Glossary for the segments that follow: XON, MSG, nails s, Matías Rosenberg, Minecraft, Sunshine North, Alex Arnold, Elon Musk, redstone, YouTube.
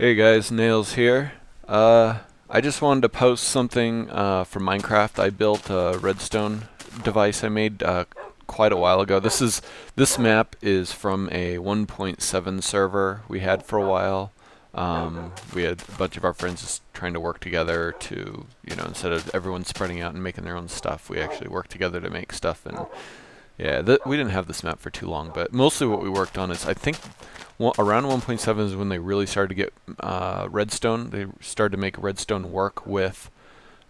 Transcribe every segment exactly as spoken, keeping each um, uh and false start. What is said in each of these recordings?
Hey guys, Nails here. Uh, I just wanted to post something uh, for Minecraft. I built a redstone device I made uh, quite a while ago. This is this map is from a one point seven server we had for a while. Um, we had a bunch of our friends just trying to work together to, you know, instead of everyone spreading out and making their own stuff, we actually worked together to make stuff. And yeah, th we didn't have this map for too long, but mostly what we worked on is I think. Well, around one point seven is when they really started to get uh, redstone. They started to make redstone work with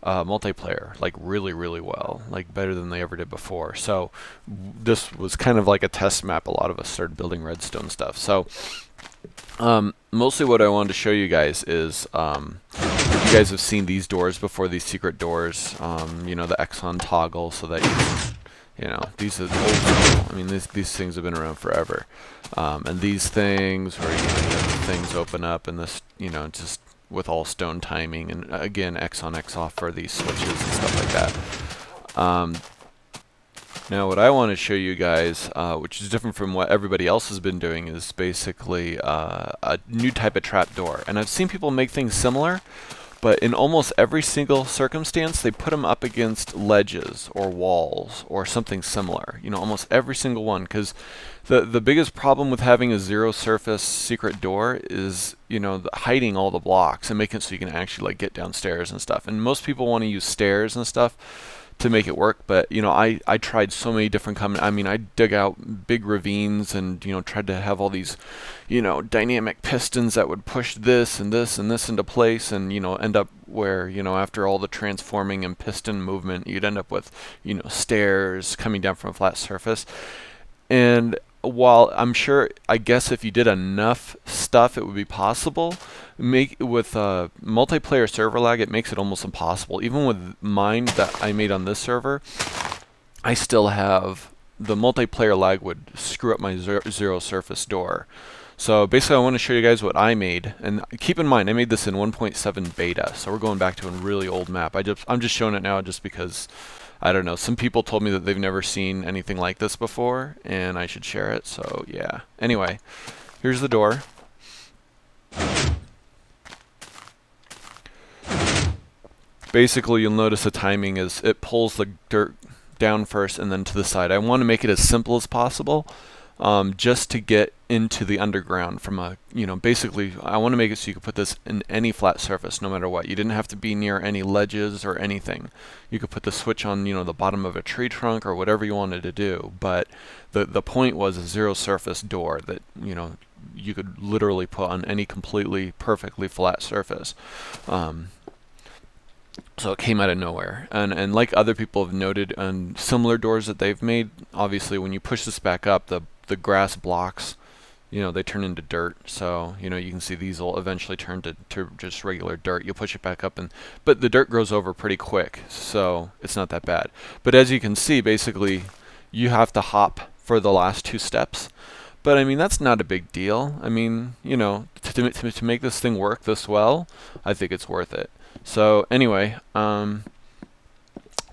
uh, multiplayer, like really, really well, like better than they ever did before. So this was kind of like a test map. A lot of us started building redstone stuff. So um, mostly what I wanted to show you guys is um, you guys have seen these doors before, these secret doors, um, you know, the X O N toggle so that you can, you know, these are old people. I mean, these, these things have been around forever. Um, and these things where, you know, things open up and this, you know, just with all stone timing. And again, X on, X off for these switches and stuff like that. Um, now, what I want to show you guys, uh, which is different from what everybody else has been doing, is basically uh, a new type of trapdoor. And I've seen people make things similar, but in almost every single circumstance, they put them up against ledges or walls or something similar. You know, almost every single one. Because the, the biggest problem with having a zero surface secret door is, you know, the hiding all the blocks and making it so you can actually, like, get downstairs and stuff. And most people want to use stairs and stuff to make it work. But, you know, I, I tried so many different com- I mean, I dug out big ravines and, you know, tried to have all these, you know, dynamic pistons that would push this and this and this into place and, you know, end up where, you know, after all the transforming and piston movement, you'd end up with, you know, stairs coming down from a flat surface. And while I'm sure, I guess if you did enough stuff, it would be possible. Make with uh, multiplayer server lag, it makes it almost impossible. Even with mine that I made on this server, I still have the multiplayer lag would screw up my zero, zero surface door. So basically, I want to show you guys what I made. And keep in mind, I made this in one point seven beta, so we're going back to a really old map. I just I'm just showing it now just because. I don't know, some people told me that they've never seen anything like this before, and I should share it, so yeah. Anyway, here's the door. Basically, you'll notice the timing is it pulls the dirt down first and then to the side. I want to make it as simple as possible, um, just to get into the underground from a, you know, basically I want to make it so you can put this in any flat surface no matter what. You didn't have to be near any ledges or anything. You could put the switch on, you know, the bottom of a tree trunk or whatever you wanted to do, but the the point was a zero surface door that, you know, you could literally put on any completely perfectly flat surface. Um, So it came out of nowhere, and and like other people have noted on similar doors that they've made, obviously when you push this back up, the the grass blocks, you know, they turn into dirt. So, you know, you can see these will eventually turn to, to just regular dirt. You'll push it back up, and but the dirt grows over pretty quick, so it's not that bad. But as you can see, basically, you have to hop for the last two steps. But, I mean, that's not a big deal. I mean, you know, to, to, to make this thing work this well, I think it's worth it. So, anyway, um,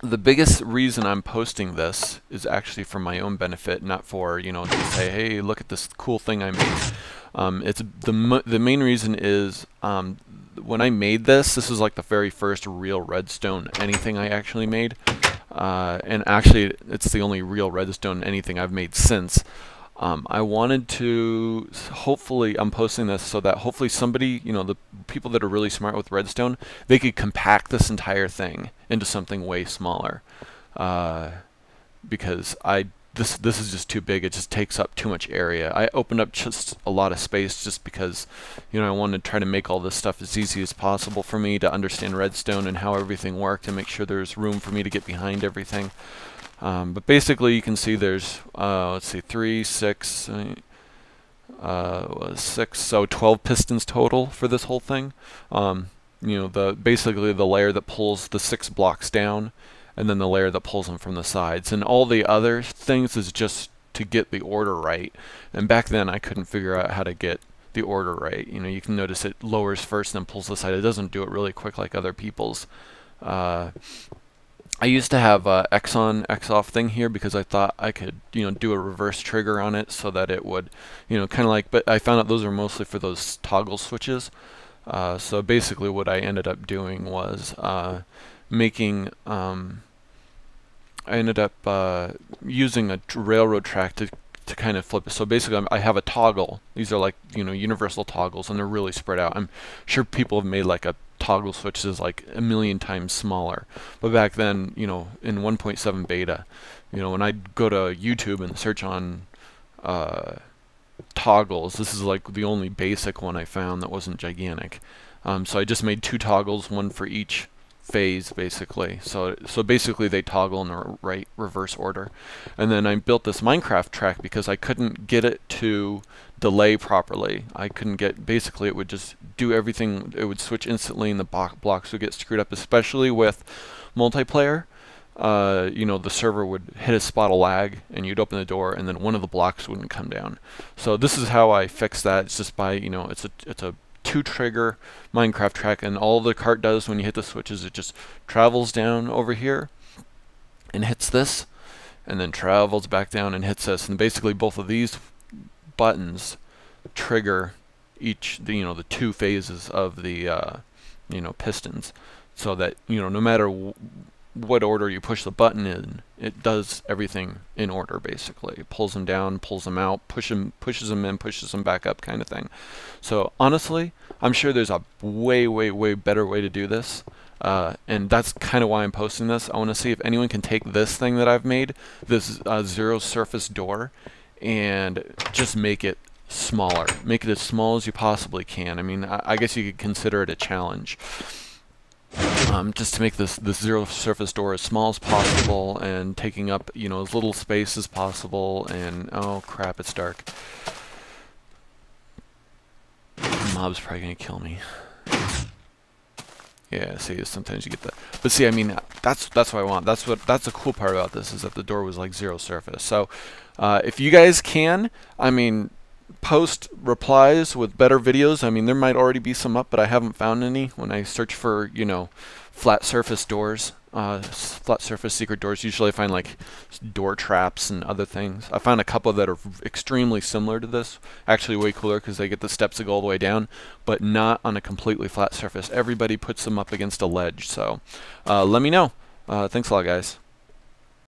the biggest reason I'm posting this is actually for my own benefit, not for, you know, to say, hey, look at this cool thing I made. Um, it's the, m the main reason is um, when I made this, this was like the very first real redstone anything I actually made. Uh, and actually, it's the only real redstone anything I've made since. Um, I wanted to, hopefully, I'm posting this so that hopefully somebody, you know, the people that are really smart with redstone, they could compact this entire thing into something way smaller. Uh, because I, this, this is just too big. It just takes up too much area. I opened up just a lot of space just because, you know, I wanted to try to make all this stuff as easy as possible for me to understand redstone and how everything worked and make sure there's room for me to get behind everything. Um, but basically, you can see there's uh, let's see, three, six, uh, six, so twelve pistons total for this whole thing. Um, you know, the basically the layer that pulls the six blocks down, and then the layer that pulls them from the sides, and all the other things is just to get the order right. And back then, I couldn't figure out how to get the order right. You know, you can notice it lowers first and then pulls the side. It doesn't do it really quick like other people's. Uh, I used to have a X O N, X off thing here because I thought I could, you know, do a reverse trigger on it so that it would, you know, kind of like, but I found out those are mostly for those toggle switches. Uh, so basically what I ended up doing was uh, making, um, I ended up uh, using a railroad track to, to kind of flip it. So basically I'm, I have a toggle. These are like, you know, universal toggles, and they're really spread out. I'm sure people have made like a toggle switch is like a million times smaller, but back then, you know, in one point seven beta, you know, when I'd go to YouTube and search on uh, toggles, this is like the only basic one I found that wasn't gigantic. Um, so I just made two toggles, one for each phase, basically. So so basically they toggle in the right reverse order. And then I built this Minecraft track because I couldn't get it to delay properly. I couldn't get, basically it would just do everything, it would switch instantly, and the block blocks would get screwed up, especially with multiplayer. Uh, you know, the server would hit a spot of lag, and you'd open the door, and then one of the blocks wouldn't come down. So this is how I fix that. It's just by, you know, it's a it's a two trigger Minecraft track, and all the cart does when you hit the switch is it just travels down over here and hits this, and then travels back down and hits this, and basically both of these buttons trigger each, the, you know, the two phases of the, uh, you know, pistons, so that, you know, no matter w what order you push the button in, it does everything in order, basically. It pulls them down, pulls them out, push them, pushes them in, pushes them back up, kind of thing. So honestly, I'm sure there's a way, way, way better way to do this. Uh, and that's kind of why I'm posting this. I want to see if anyone can take this thing that I've made, this uh, zero surface door, and just make it smaller. Make it as small as you possibly can. I mean, I, I guess you could consider it a challenge. Um, just to make this, this zero surface door as small as possible, and taking up, you know, as little space as possible, and oh crap, it's dark. The mob's probably gonna kill me. Yeah, see, sometimes you get that. But see, I mean, that's that's what I want. That's what that's the cool part about this, is that the door was like zero surface. So uh, if you guys can, I mean, post replies with better videos. I mean, there might already be some up, but I haven't found any. When I search for, you know, flat surface doors, uh, flat surface secret doors, usually I find like door traps and other things. I found a couple that are extremely similar to this, actually way cooler, because they get the steps to go all the way down, but not on a completely flat surface. Everybody puts them up against a ledge. So uh, let me know. Uh, thanks a lot, guys.